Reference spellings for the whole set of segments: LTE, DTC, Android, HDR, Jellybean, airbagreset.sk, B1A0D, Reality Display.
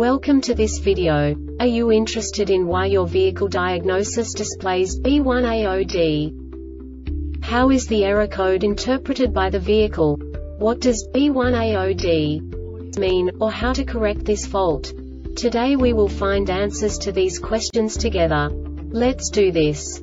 Welcome to this video. Are you interested in why your vehicle diagnosis displays B1A0D? How is the error code interpreted by the vehicle? What does B1A0D mean, or how to correct this fault? Today we will find answers to these questions together. Let's do this.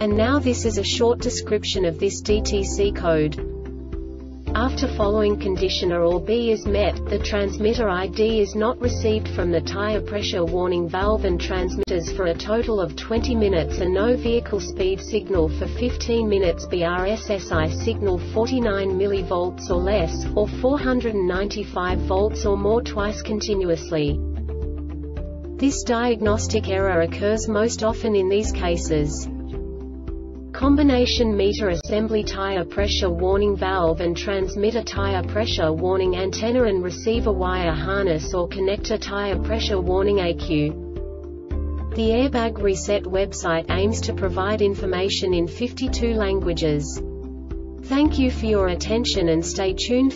And now this is a short description of this DTC code. After following condition A or B is met, the transmitter ID is not received from the tire pressure warning valve and transmitters for a total of 20 minutes and no vehicle speed signal for 15 minutes. BRSSI signal 49 mV or less, or 495 volts or more twice continuously. This diagnostic error occurs most often in these cases. Combination meter assembly, tire pressure warning valve and transmitter, tire pressure warning antenna and receiver wire harness or connector, tire pressure warning AQ. The Airbag Reset website aims to provide information in 52 languages. Thank you for your attention and stay tuned.